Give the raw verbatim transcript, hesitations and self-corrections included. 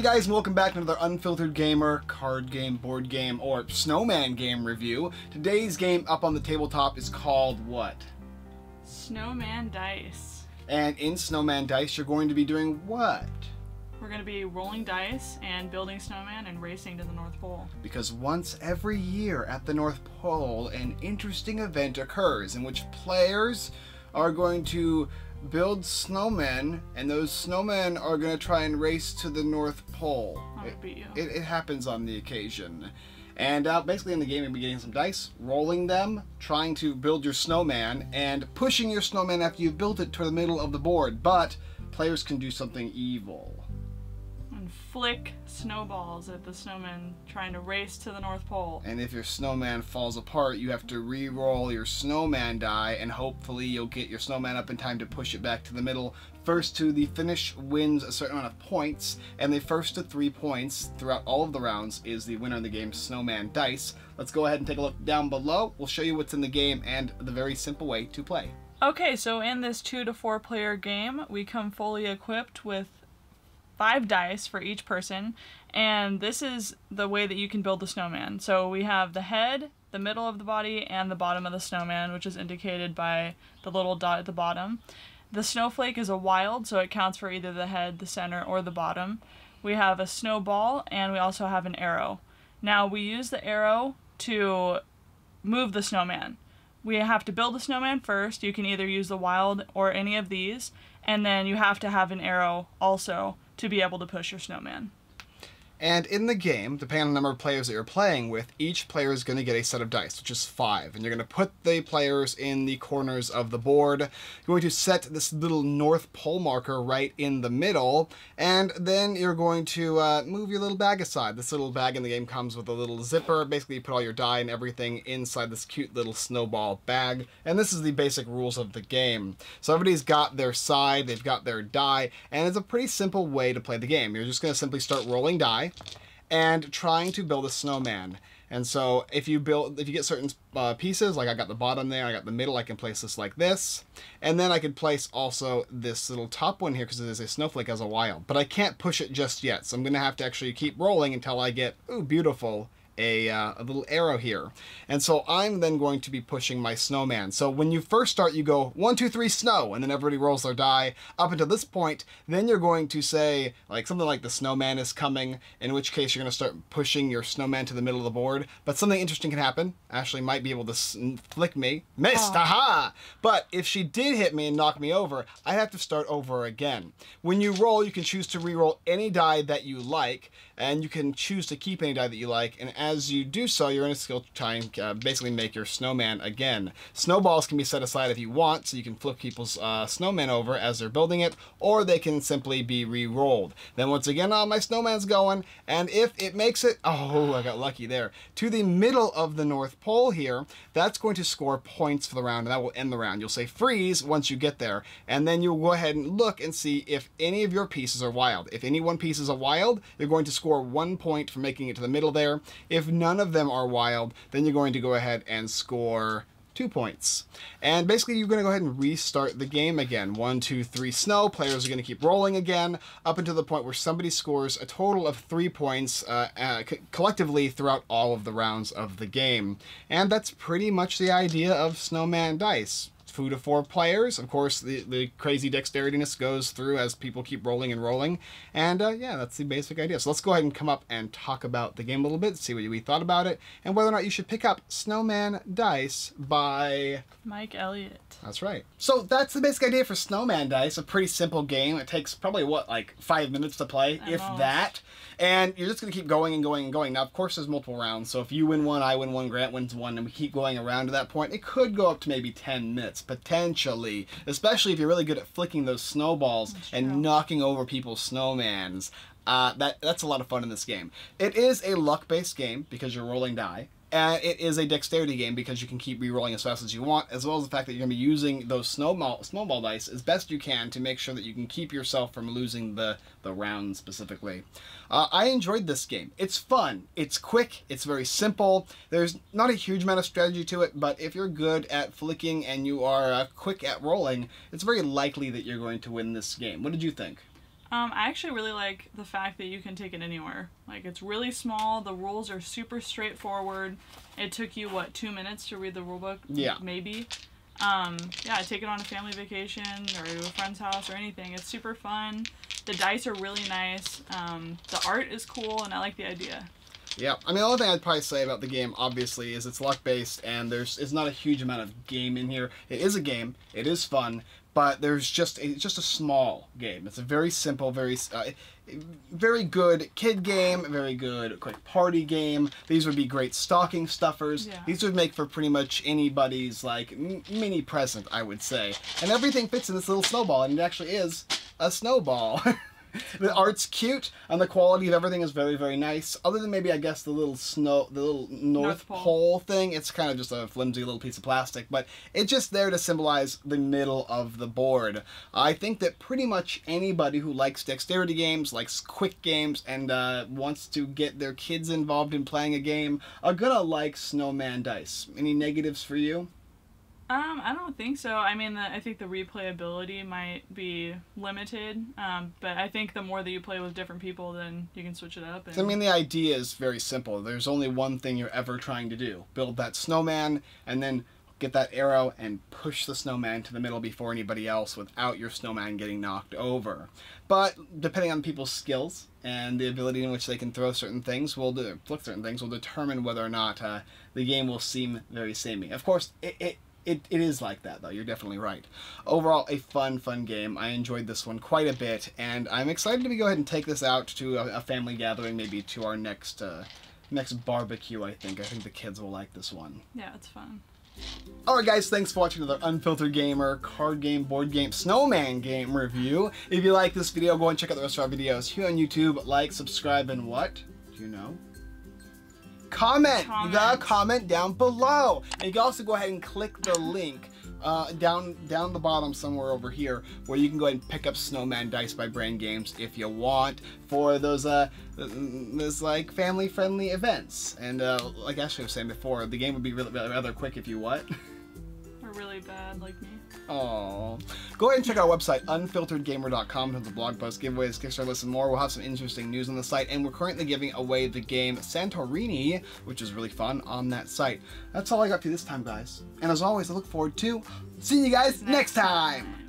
Howdy guys, and welcome back to another Unfiltered Gamer card game, board game, or Snowman game review. Today's game up on the tabletop is called what? Snowman Dice. And in Snowman Dice, you're going to be doing what? We're going to be rolling dice and building snowman and racing to the North Pole. Because once every year at the North Pole, an interesting event occurs in which players are going to build snowmen, and those snowmen are going to try and race to the North Pole. It, beat you. It, it happens on the occasion. And uh, basically in the game, you'll be getting some dice, rolling them, trying to build your snowman, and pushing your snowman after you've built it to the middle of the board. But players can do something evil. And flick snowballs at the snowman trying to race to the North Pole. And if your snowman falls apart, you have to re-roll your snowman die, and hopefully you'll get your snowman up in time to push it back to the middle. First to the finish wins a certain amount of points, and the first to three points throughout all of the rounds is the winner in the game, Snowman Dice. Let's go ahead and take a look down below. We'll show you what's in the game and the very simple way to play. Okay, so in this two to four player game, we come fully equipped with five dice for each person, and this is the way that you can build the snowman. So we have the head, the middle of the body, and the bottom of the snowman, which is indicated by the little dot at the bottom. The snowflake is a wild, so it counts for either the head, the center, or the bottom. We have a snowball, and we also have an arrow. Now we use the arrow to move the snowman. We have to build the snowman first. You can either use the wild or any of these, and then you have to have an arrow also to be able to push your snowman. And in the game, depending on the number of players that you're playing with, each player is going to get a set of dice, which is five. And you're going to put the players in the corners of the board. You're going to set this little North Pole marker right in the middle. And then you're going to uh, move your little bag aside. This little bag in the game comes with a little zipper. Basically, you put all your die and everything inside this cute little snowball bag. And this is the basic rules of the game. So everybody's got their side, they've got their die, and it's a pretty simple way to play the game. You're just going to simply start rolling die and trying to build a snowman. And so if you build, if you get certain uh, pieces, like I got the bottom there, I got the middle, I can place this like this. And then I could place also this little top one here because it is a snowflake as a wild. But I can't push it just yet. So I'm going to have to actually keep rolling until I get, ooh, beautiful, a, uh, a little arrow here. And so I'm then going to be pushing my snowman. So when you first start, you go one, two, three, snow, and then everybody rolls their die up until this point. Then you're going to say like something like the snowman is coming, in which case you're going to start pushing your snowman to the middle of the board. But something interesting can happen. Ashley might be able to flick me. Missed, aha! But if she did hit me and knock me over, I have to start over again. When you roll, you can choose to re-roll any die that you like, and you can choose to keep any die that you like, and as you do so, you're going to skill try and uh, basically make your snowman again. Snowballs can be set aside if you want, so you can flip people's uh, snowman over as they're building it, or they can simply be re-rolled. Then once again, oh, my snowman's going, and if it makes it, oh, I got lucky there, to the middle of the North Pole here, that's going to score points for the round, and that will end the round. You'll say freeze once you get there, and then you'll go ahead and look and see if any of your pieces are wild. If any one piece is a wild, you're going to score one point for making it to the middle there. If none of them are wild, then you're going to go ahead and score two points. And basically you're going to go ahead and restart the game again. One, two, three, snow. Players are going to keep rolling again up until the point where somebody scores a total of three points uh, uh, co collectively throughout all of the rounds of the game. And that's pretty much the idea of Snowman Dice. Two to four players. Of course, the, the crazy dexteriness goes through as people keep rolling and rolling. And uh, yeah, that's the basic idea. So let's go ahead and come up and talk about the game a little bit, see what we thought about it, and whether or not you should pick up Snowman Dice by Mike Elliott. That's right. So that's the basic idea for Snowman Dice. A pretty simple game. It takes probably, what, like five minutes to play, if that. And you're just going to keep going and going and going. Now, of course, there's multiple rounds. So if you win one, I win one, Grant wins one, and we keep going around to that point, it could go up to maybe ten minutes. Potentially, especially if you're really good at flicking those snowballs and knocking over people's snowmans. Uh, that, that's a lot of fun in this game. It is a luck-based game because you're rolling die. And it is a dexterity game because you can keep re-rolling as fast as you want, as well as the fact that you're going to be using those snowball, snowball dice as best you can to make sure that you can keep yourself from losing the, the round specifically. Uh, I enjoyed this game. It's fun. It's quick. It's very simple. There's not a huge amount of strategy to it, but if you're good at flicking and you are uh, quick at rolling, it's very likely that you're going to win this game. What did you think? Um, I actually really like the fact that you can take it anywhere. Like, it's really small, the rules are super straightforward. It took you, what, two minutes to read the rule book? Yeah. Maybe. Um, yeah, take it on a family vacation or to a friend's house or anything. It's super fun. The dice are really nice. Um, the art is cool, and I like the idea. Yeah, I mean, the only thing I'd probably say about the game, obviously, is it's luck-based, and there's it's not a huge amount of game in here. It is a game. It is fun. But there's just a, just a small game. It's a very simple, very uh, very good kid game, very good quick party game. These would be great stocking stuffers. Yeah. These would make for pretty much anybody's like m mini present, I would say. And everything fits in this little snowball, and it actually is a snowball. The art's cute, and the quality of everything is very, very nice. Other than maybe, I guess, the little snow, the little North, North Pole. Pole thing, it's kind of just a flimsy little piece of plastic, but it's just there to symbolize the middle of the board. I think that pretty much anybody who likes dexterity games, likes quick games, and uh, wants to get their kids involved in playing a game are gonna like Snowman Dice. Any negatives for you? Um, I don't think so. I mean, the, I think the replayability might be limited, um, but I think the more that you play with different people, then you can switch it up. And... I mean, the idea is very simple. There's only one thing you're ever trying to do. Build that snowman, and then get that arrow and push the snowman to the middle before anybody else without your snowman getting knocked over. But depending on people's skills and the ability in which they can throw certain things, will flick certain things, will determine whether or not uh, the game will seem very samey. Of course, it... it It, it is like that, though. You're definitely right. Overall, a fun, fun game. I enjoyed this one quite a bit, and I'm excited to be go ahead and take this out to a, a family gathering, maybe to our next uh, next barbecue, I think. I think the kids will like this one. Yeah, it's fun. Alright guys, thanks for watching another Unfiltered Gamer card game, board game, snowman game review. If you like this video, go and check out the rest of our videos here on YouTube. Like, subscribe, and what? Do you know? Comment, comment the comment down below, and you can also go ahead and click the link uh, down down the bottom somewhere over here, where you can go ahead and pick up Snowman Dice by Brain Games if you want for those uh those like family friendly events. And uh, like Ashley was saying before, the game would be really rather quick if you what. Really bad, like me. Oh, go ahead and check out our website, unfiltered gamer dot com, tons of blog posts, giveaways, Kickstarter lists, and more. We'll have some interesting news on the site, and we're currently giving away the game Santorini, which is really fun, on that site. That's all I got for you this time, guys. And as always, I look forward to seeing you guys next, next time. time.